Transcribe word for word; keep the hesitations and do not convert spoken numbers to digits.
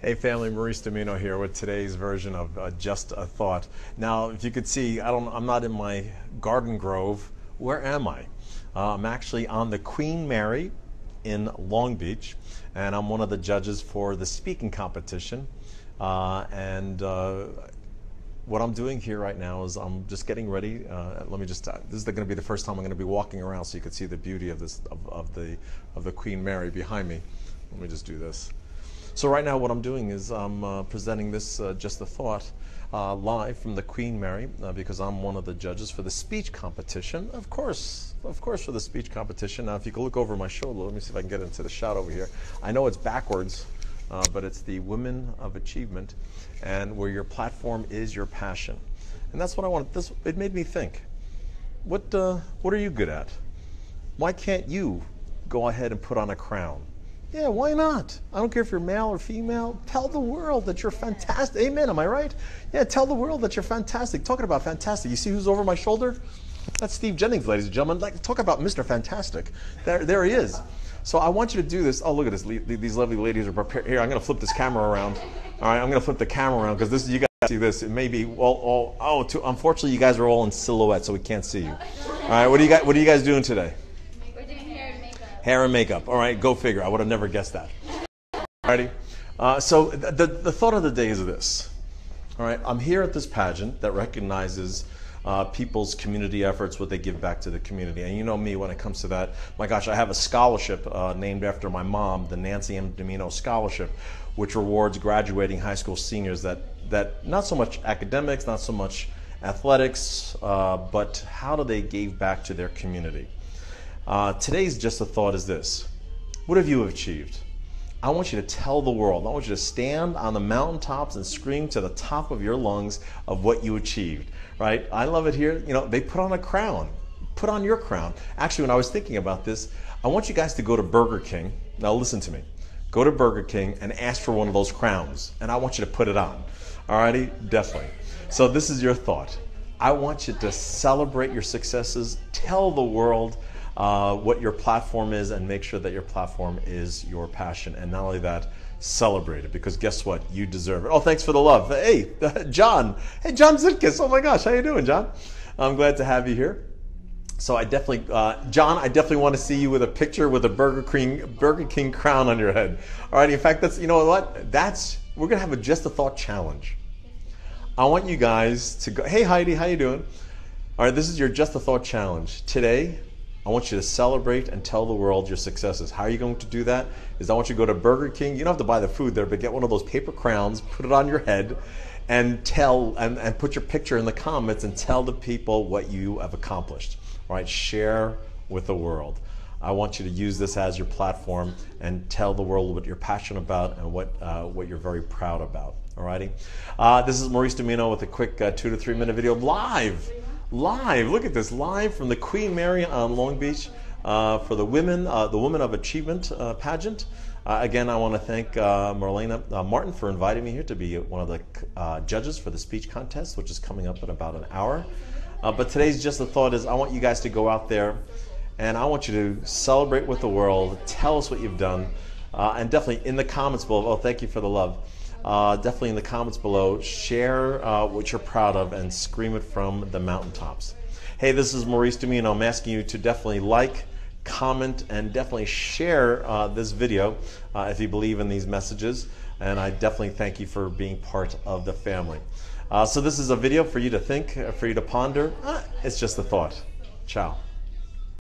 Hey family, Maurice DiMino here with today's version of uh, Just a Thought. Now, if you could see, I don't, I'm not in my garden grove. Where am I? Uh, I'm actually on the Queen Mary in Long Beach, and I'm one of the judges for the speaking competition. Uh, and uh, what I'm doing here right now is I'm just getting ready. Uh, let me just. Uh, this is going to be the first time I'm going to be walking around, so you can see the beauty of this of, of the of the Queen Mary behind me. Let me just do this. So right now what I'm doing is I'm uh, presenting this uh, Just a Thought uh, live from the Queen Mary uh, because I'm one of the judges for the speech competition. Of course, of course for the speech competition. Now if you can look over my shoulder, let me see if I can get into the shot over here. I know it's backwards, uh, but it's the Woman of Achievement, and where your platform is your passion. And that's what I wanted. This, it made me think, what, uh, what are you good at? Why can't you go ahead and put on a crown? Yeah, why not? I don't care if you're male or female. Tell the world that you're fantastic. Amen, am I right? Yeah, tell the world that you're fantastic. Talking about fantastic. You see who's over my shoulder? That's Steve Jennings, ladies and gentlemen. Like, talk about Mister Fantastic. There, there he is. So I want you to do this. Oh, look at this. Le these lovely ladies are prepared. Here, I'm going to flip this camera around. All right, I'm going to flip the camera around because this you guys see this. It may be, well, oh, oh too, unfortunately, you guys are all in silhouette, so we can't see you. All right, what do you guys, what are you guys doing today? Hair and makeup. All right, go figure. I would have never guessed that. Alrighty. Uh, so th the, the thought of the day is this. All right, I'm here at this pageant that recognizes uh, people's community efforts, what they give back to the community. And you know me when it comes to that. My gosh, I have a scholarship uh, named after my mom, the Nancy M. DiMino Scholarship, which rewards graduating high school seniors that, that not so much academics, not so much athletics, uh, but how do they give back to their community? Uh, today's Just a Thought is this. What have you achieved? I want you to tell the world. I want you to stand on the mountaintops and scream to the top of your lungs of what you achieved, right? I love it here. You know, they put on a crown. Put on your crown. Actually, when I was thinking about this, I want you guys to go to Burger King. Now listen to me. Go to Burger King and ask for one of those crowns, and I want you to put it on. Alrighty? Definitely. So this is your thought. I want you to celebrate your successes. Tell the world Uh, what your platform is, and make sure that your platform is your passion. And not only that, celebrate it, because guess what? You deserve it. Oh, thanks for the love. Hey, John. Hey, John Zitkiss. Oh my gosh, how you doing, John? I'm glad to have you here. So I definitely, uh, John, I definitely want to see you with a picture with a Burger King, Burger King crown on your head. All right, in fact, that's, you know what? That's, we're going to have a Just a Thought challenge. I want you guys to go, hey Heidi, how you doing? All right, this is your Just a Thought challenge. Today, I want you to celebrate and tell the world your successes. How are you going to do that? Is I want you to go to Burger King. You don't have to buy the food there, but get one of those paper crowns, put it on your head, and tell and, and put your picture in the comments and tell the people what you have accomplished. All right, share with the world. I want you to use this as your platform and tell the world what you're passionate about and what uh, what you're very proud about. All righty. Uh, this is Maurice DiMino with a quick uh, two to three minute video live. Live, look at this, live from the Queen Mary on Long Beach uh, for the women, uh, the Woman of Achievement uh, pageant. Uh, again, I want to thank uh, Marlena uh, Martin for inviting me here to be one of the uh, judges for the speech contest, which is coming up in about an hour. Uh, but today's Just a Thought is I want you guys to go out there and I want you to celebrate with the world, tell us what you've done, uh, and definitely in the comments below, oh, thank you for the love. Uh, definitely in the comments below, share uh, what you're proud of and scream it from the mountaintops. Hey, this is Maurice DiMino. I'm asking you to definitely like, comment, and definitely share uh, this video uh, if you believe in these messages. And I definitely thank you for being part of the family. Uh, so this is a video for you to think, for you to ponder. Ah, it's just a thought. Ciao.